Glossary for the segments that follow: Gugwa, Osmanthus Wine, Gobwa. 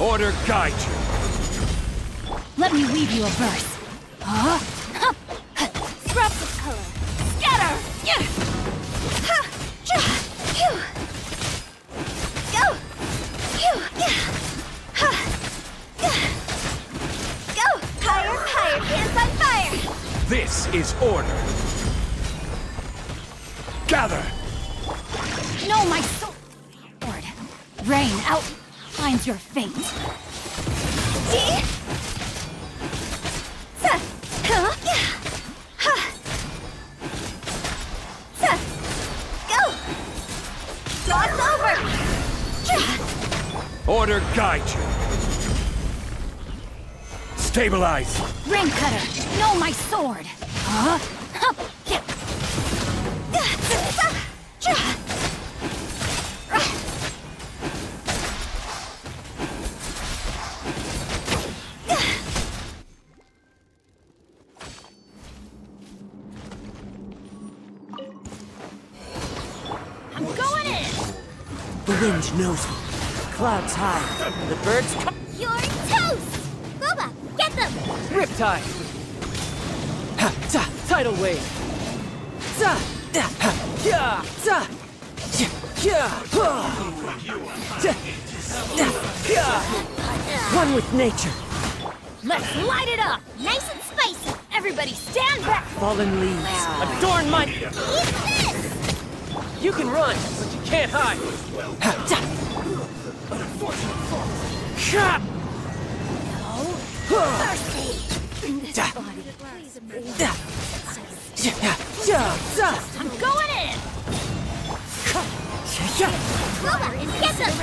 order guide you. Let me weave you a verse. Huh? Scraps of color. Scatter! Go! Go! Higher, higher, hands on fire! This is order. Gather! No, my soul! Lord, rain out finds your fate. Go! God's over! Order guide you. Stabilize! Rain cutter! No, my sword! Huh? I'm going in! The wind knows me. Clouds high. The birds come. You're toast! Gobwa, get them! Riptide! Ha! Ta! Tidal wave! Ta! Da! Ha! Ya! Ta! Ya! Ha! One with nature! Let's light it up! Nice and spicy! Everybody stand back! Fallen leaves! Adorn my... Eat this! You can run, but you can't hide. I'm going in. Gobwa, get them.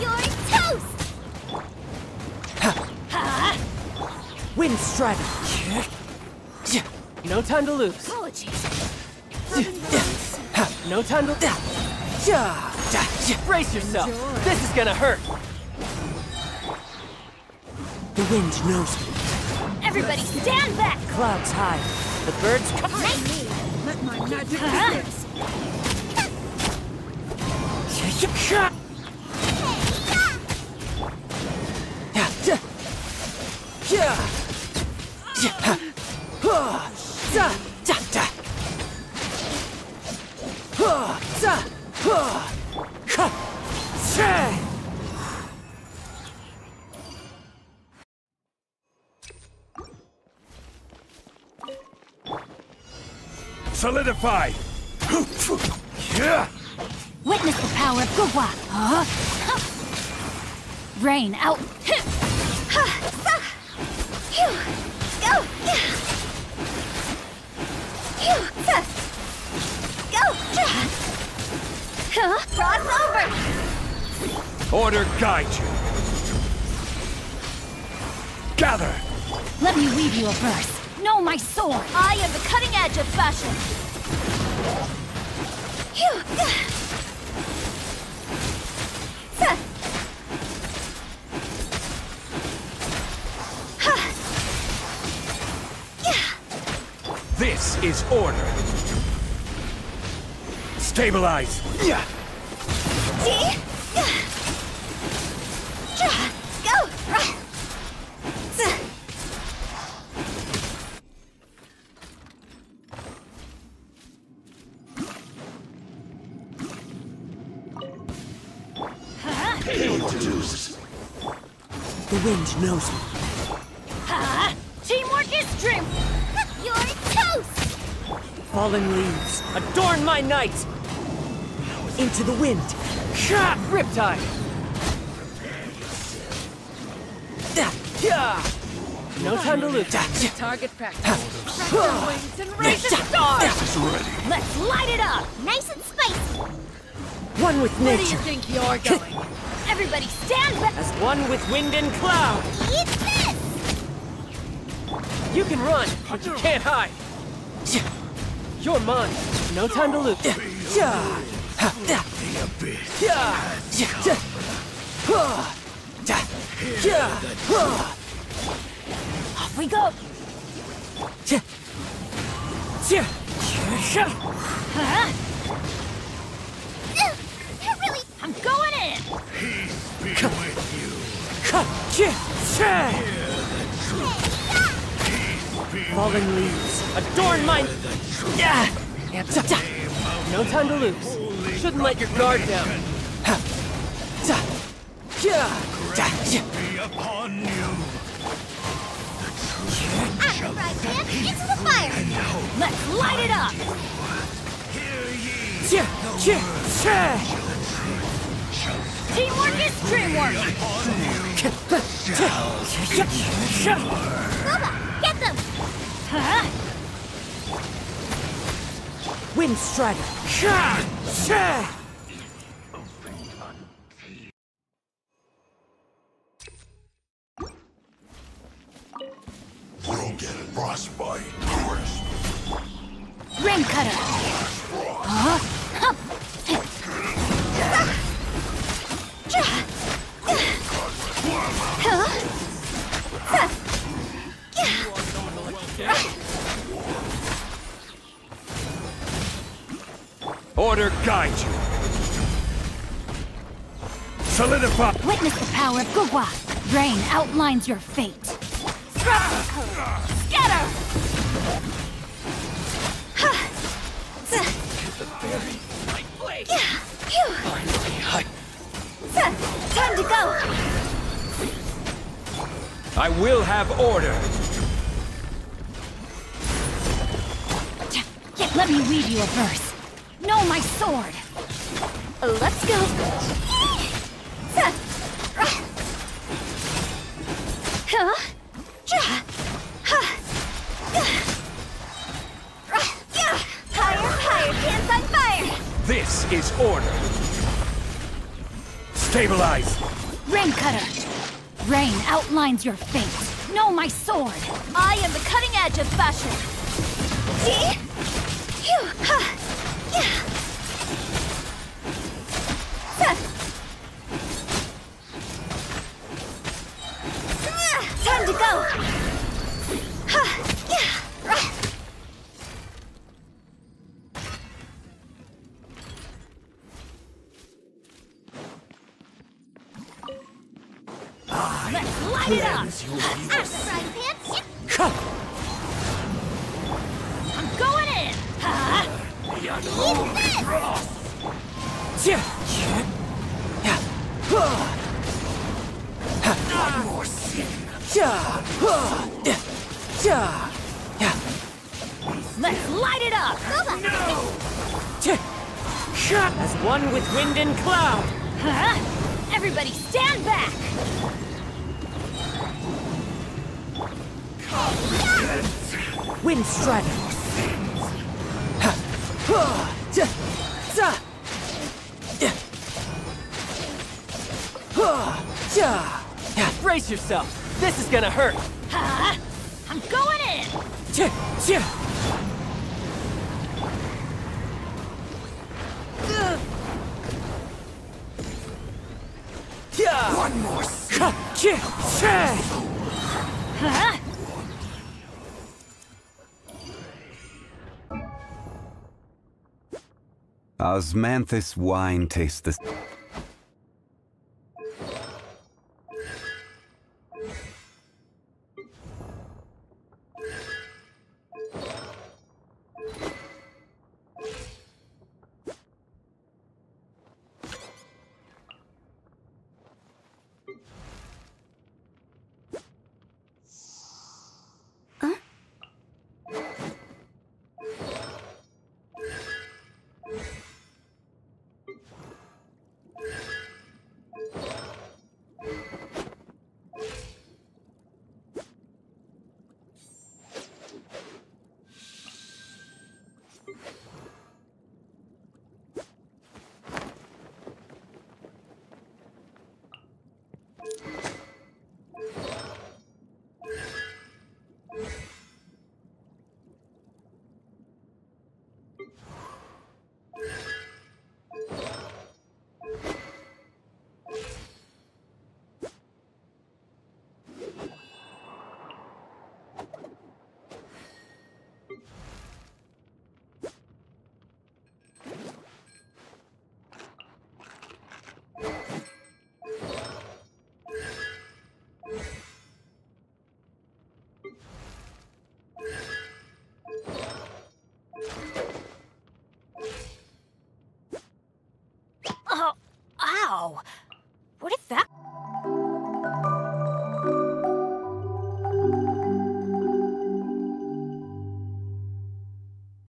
You're toast. Wind striving. No time to lose. Apologies. No time to... Brace yourself! Enjoy. This is gonna hurt! The wind knows me. Everybody stand back! Clouds high. The birds come... Let my magic fingers! Solidify! Witness the power of Gugwa! Huh? Rain out! Go! Cross over! Order guide you! Gather! Let me weave you a verse! No, my sword! I am the cutting edge of fashion! This is order! Stabilize! The wind knows me. Ha! Teamwork is dream! You're toast! Fallen leaves, adorn my night! Into the wind! Ha! Riptide! No time to lose. Target practice. Wings and raise the stars! This is ready. Let's light it up! Nice and spicy! One with nature! Where do you think you're going? Everybody stand back! As one with wind and cloud! Eat this! You can run, but you can't hide! You're mine! No time to lose! Off we go! I'm going in! Peace be with you. Fallen leaves adorn mine. Yeah. No time to lose. Shouldn't let your guard down. Into the fire. Let's light it up. Teamwork is dreamwork. Gobwa, get them. Wind Strider. We'll get it, frostbite. Rim Cutter. Order guide you. Solidify. Witness the power of Gugwa. Rain outlines your fate. Scatter. The berry in my place. Time to go. I will have order. Let me read you a verse. Know my sword. Let's go. Higher, higher, hands on fire. This is order. Stabilize. Rain Cutter. Rain outlines your fate. Know my sword. I am the cutting edge of fashion. See? Time to go. Let's light it up. I'm going in. Let's light it up. No. As one with wind and cloud. Everybody stand back. Wind Strider. Brace yourself. This is gonna hurt. I'm going in. One more. Osmanthus wine tastes the Wow! What is that